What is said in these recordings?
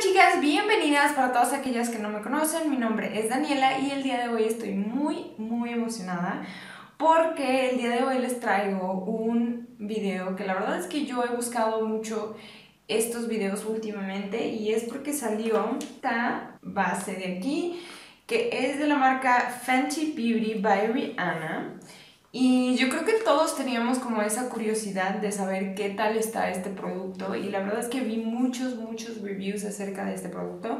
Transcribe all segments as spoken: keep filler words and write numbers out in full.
chicas, bienvenidas. Para todas aquellas que no me conocen, mi nombre es Daniela y el día de hoy estoy muy muy emocionada porque el día de hoy les traigo un video que la verdad es que yo he buscado mucho estos videos últimamente y es porque salió esta base de aquí que es de la marca Fenty Beauty by Rihanna. Y yo creo que todos teníamos como esa curiosidad de saber qué tal está este producto y la verdad es que vi muchos, muchos reviews acerca de este producto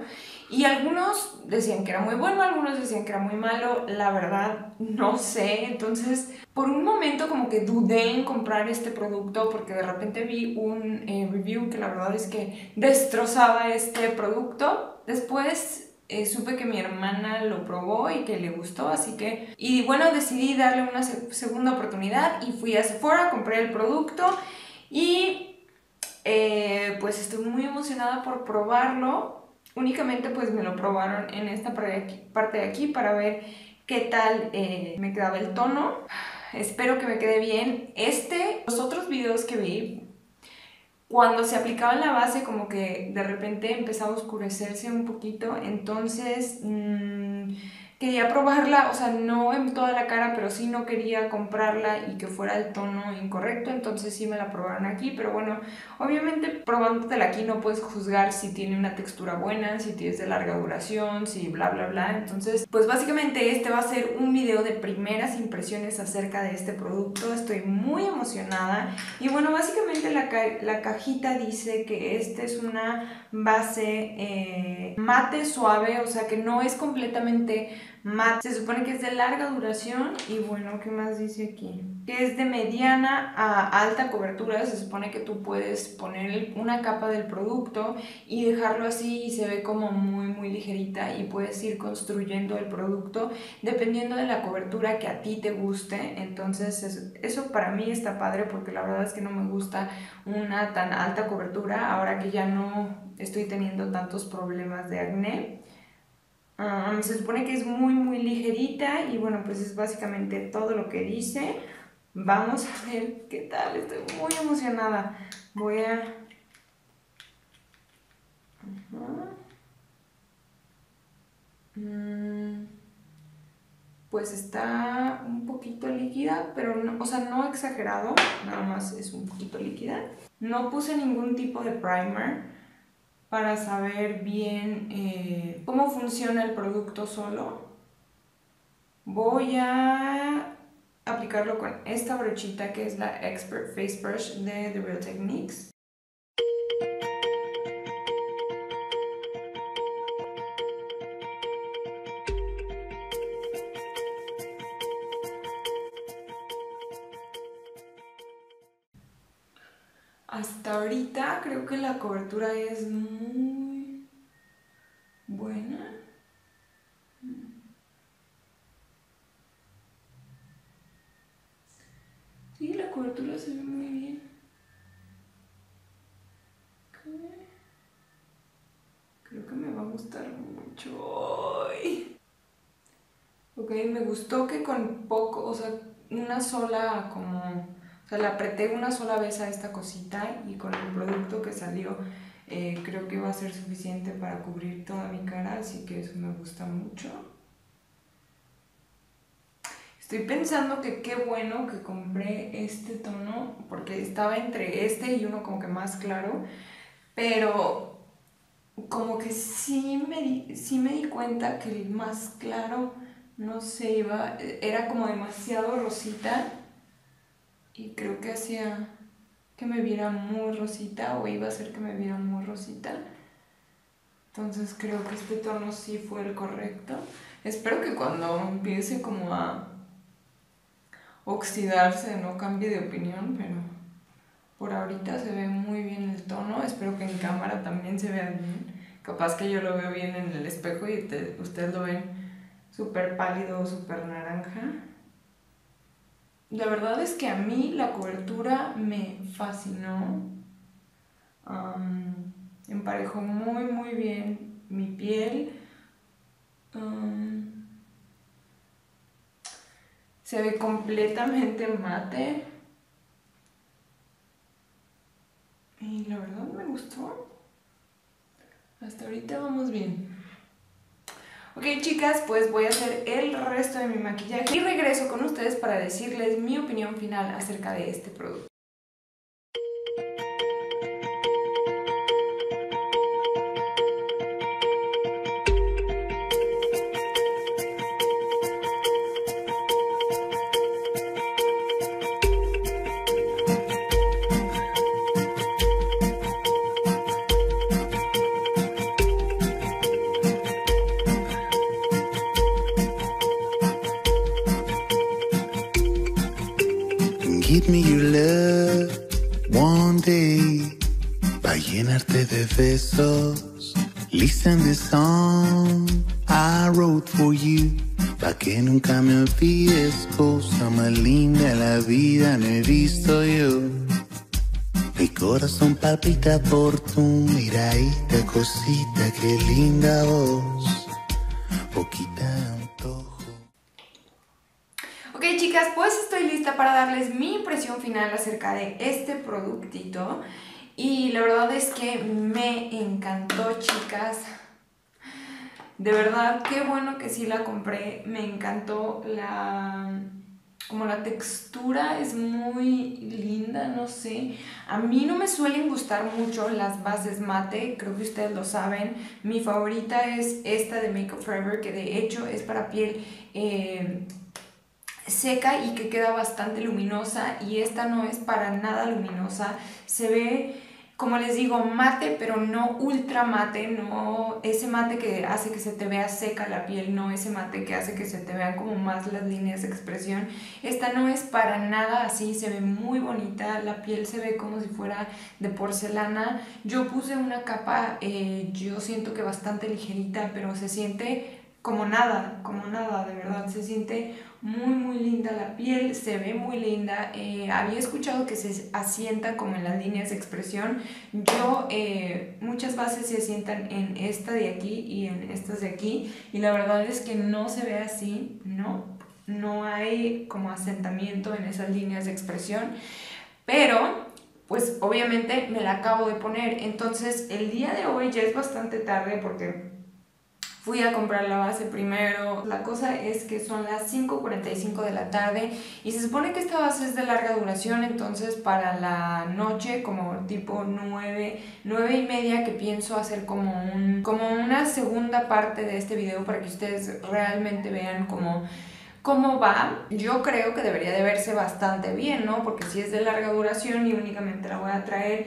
y algunos decían que era muy bueno, algunos decían que era muy malo, la verdad no sé, entonces por un momento como que dudé en comprar este producto porque de repente vi un eh, review que la verdad es que destrozaba este producto, después Eh, supe que mi hermana lo probó y que le gustó, así que... Y bueno, decidí darle una se segunda oportunidad y fui a Sephora, compré el producto y eh, pues estoy muy emocionada por probarlo. Únicamente pues me lo probaron en esta parte de aquí, parte de aquí para ver qué tal eh, me quedaba el tono. Espero que me quede bien. Este, los otros videos que vi... Cuando se aplicaba la base como que de repente empezaba a oscurecerse un poquito, entonces mmm, quería probarla, o sea, no en toda la cara, pero sí no quería comprarla y que fuera el tono incorrecto, entonces sí me la probaron aquí, pero bueno, obviamente probándotela aquí no puedes juzgar si tiene una textura buena, si es de larga duración, si bla bla bla, entonces pues básicamente este va a ser un video de primeras impresiones acerca de este producto, estoy muy emocionada y bueno, básicamente la, ca la cajita dice que este es una base eh, mate suave, o sea que no es completamente mate, se supone que es de larga duración y bueno, ¿qué más dice aquí? Que es de mediana a alta cobertura, se supone que tú puedes poner una capa del producto y dejarlo así y se ve como muy muy ligerita y puedes ir construyendo el producto dependiendo de la cobertura que a ti te guste, entonces eso, eso para mí está padre porque la verdad es que no me gusta una tan alta cobertura ahora que ya no estoy teniendo tantos problemas de acné. Um, se supone que es muy muy ligerita y bueno pues es básicamente todo lo que dice. Vamos a ver qué tal, estoy muy emocionada. Voy a... Uh-huh. mm, pues está un poquito líquida, pero no, o sea no exagerado, nada más es un poquito líquida. No puse ningún tipo de primer para saber bien eh, cómo funciona el producto solo. Voy a aplicarlo con esta brochita que es la Expert Face Brush de The Real Techniques. Hasta ahorita creo que la cobertura es muy buena. Sí, la cobertura se ve muy bien. Creo que me va a gustar mucho. ¡Ay! Ok, me gustó que con poco, o sea, una sola como... O sea, la apreté una sola vez a esta cosita y con el producto que salió eh, creo que va a ser suficiente para cubrir toda mi cara, así que eso me gusta mucho. Estoy pensando que qué bueno que compré este tono, porque estaba entre este y uno como que más claro, pero como que sí me di, sí me di cuenta que el más claro, no sé, iba, era como demasiado rosita. Y creo que hacía que me viera muy rosita o iba a hacer que me viera muy rosita. Entonces creo que este tono sí fue el correcto. Espero que cuando empiece como a oxidarse no cambie de opinión, pero por ahorita se ve muy bien el tono. Espero que en cámara también se vea bien. Capaz que yo lo veo bien en el espejo y te, ustedes lo ven súper pálido o súper naranja. La verdad es que a mí la cobertura me fascinó, um, emparejó muy muy bien mi piel, um, se ve completamente mate y la verdad me gustó. Hasta ahorita vamos bien. Ok, chicas, pues voy a hacer el resto de mi maquillaje y regreso con ustedes para decirles mi opinión final acerca de este producto. Give me your love one day, va a llenarte de besos. Listen the song I wrote for you, pa' que nunca me olvides. Cosa más linda la vida no he visto yo. Mi corazón palpita por tu miradita, cosita, qué linda voz, poquita antojo. Ok, chicas, pues estoy lista para darles mi impresión final acerca de este productito y la verdad es que me encantó, chicas. De verdad, qué bueno que sí la compré. Me encantó la... como la textura es muy linda, no sé. A mí no me suelen gustar mucho las bases mate, creo que ustedes lo saben. Mi favorita es esta de Make Up Forever, que de hecho es para piel... Eh, seca y que queda bastante luminosa, y esta no es para nada luminosa, se ve, como les digo, mate, pero no ultra mate, no ese mate que hace que se te vea seca la piel, no ese mate que hace que se te vean como más las líneas de expresión. Esta no es para nada así, se ve muy bonita, la piel se ve como si fuera de porcelana. Yo puse una capa, eh, yo siento que bastante ligerita, pero se siente... como nada, como nada, de verdad, se siente muy muy linda la piel, se ve muy linda. Eh, había escuchado que se asienta como en las líneas de expresión. Yo, eh, muchas bases se asientan en esta de aquí y en estas de aquí, y la verdad es que no se ve así, no, no hay como asentamiento en esas líneas de expresión, pero... pues obviamente me la acabo de poner, entonces el día de hoy ya es bastante tarde porque... fui a comprar la base primero. La cosa es que son las cinco cuarenta y cinco de la tarde y se supone que esta base es de larga duración, entonces para la noche, como tipo nueve, nueve y media, que pienso hacer como, un, como una segunda parte de este video para que ustedes realmente vean cómo... ¿cómo va? Yo creo que debería de verse bastante bien, ¿no? Porque si es de larga duración y únicamente la voy a traer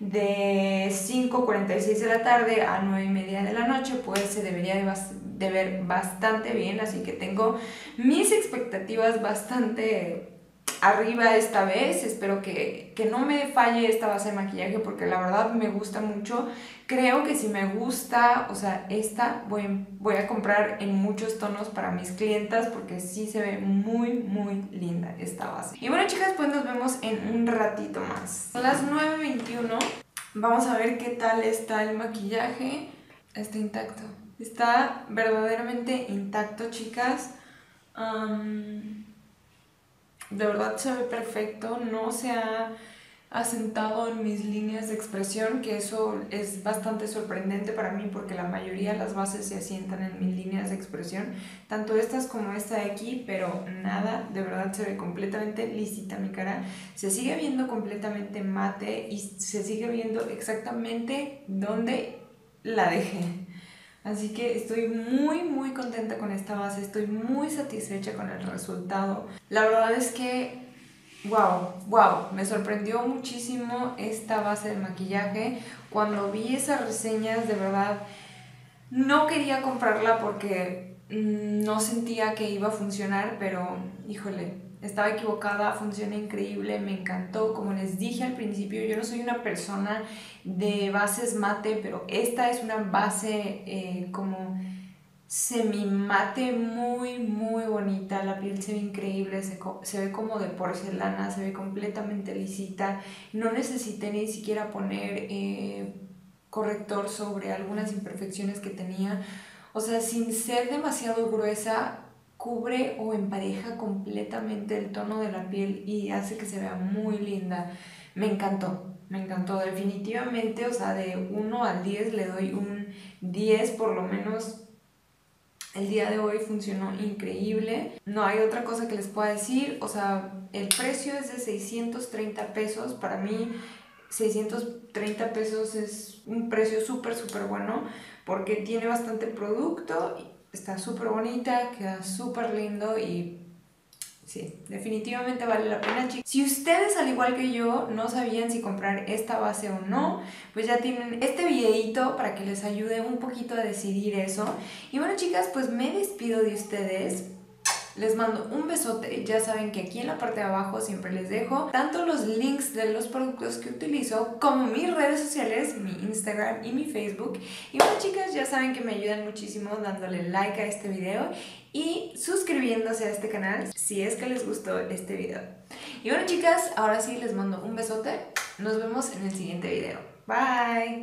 de cinco cuarenta y seis de la tarde a nueve y media de la noche, pues se debería de, de ver bastante bien. Así que tengo mis expectativas bastante arriba esta vez. Espero que, que no me falle esta base de maquillaje porque la verdad me gusta mucho. Creo que si me gusta, o sea, esta voy, voy a comprar en muchos tonos para mis clientas porque sí se ve muy, muy linda esta base. Y bueno, chicas, pues nos vemos en un ratito más. Son las nueve veintiuno. Vamos a ver qué tal está el maquillaje. Está intacto. Está verdaderamente intacto, chicas. Um... De verdad se ve perfecto, no se ha asentado en mis líneas de expresión, que eso es bastante sorprendente para mí porque la mayoría de las bases se asientan en mis líneas de expresión, tanto estas como esta de aquí, pero nada, de verdad se ve completamente lisita mi cara, se sigue viendo completamente mate y se sigue viendo exactamente donde la dejé. Así que estoy muy muy contenta con esta base, estoy muy satisfecha con el resultado. La verdad es que, wow, wow, me sorprendió muchísimo esta base de maquillaje. Cuando vi esas reseñas, de verdad, no quería comprarla porque no sentía que iba a funcionar, pero, híjole, estaba equivocada, funciona increíble, me encantó. Como les dije al principio, yo no soy una persona de bases mate, pero esta es una base eh, como semi mate, muy muy bonita. La piel se ve increíble, se, se ve como de porcelana, se ve completamente lisita. No necesité ni siquiera poner eh, corrector sobre algunas imperfecciones que tenía. O sea, sin ser demasiado gruesa, cubre o empareja completamente el tono de la piel y hace que se vea muy linda. Me encantó, me encantó definitivamente, o sea, de uno al diez le doy un diez, por lo menos el día de hoy funcionó increíble. No hay otra cosa que les pueda decir, o sea, el precio es de seiscientos treinta pesos, para mí seiscientos treinta pesos es un precio súper, súper bueno porque tiene bastante producto, está súper bonita, queda súper lindo y... sí, definitivamente vale la pena, chicas. Si ustedes, al igual que yo, no sabían si comprar esta base o no, pues ya tienen este videito para que les ayude un poquito a decidir eso. Y bueno, chicas, pues me despido de ustedes. Les mando un besote. Ya saben que aquí en la parte de abajo siempre les dejo tanto los links de los productos que utilizo como mis redes sociales, mi Instagram y mi Facebook. Y bueno, chicas, ya saben que me ayudan muchísimo dándole like a este video y suscribiéndose a este canal si es que les gustó este video. Y bueno, chicas, ahora sí les mando un besote. Nos vemos en el siguiente video. Bye.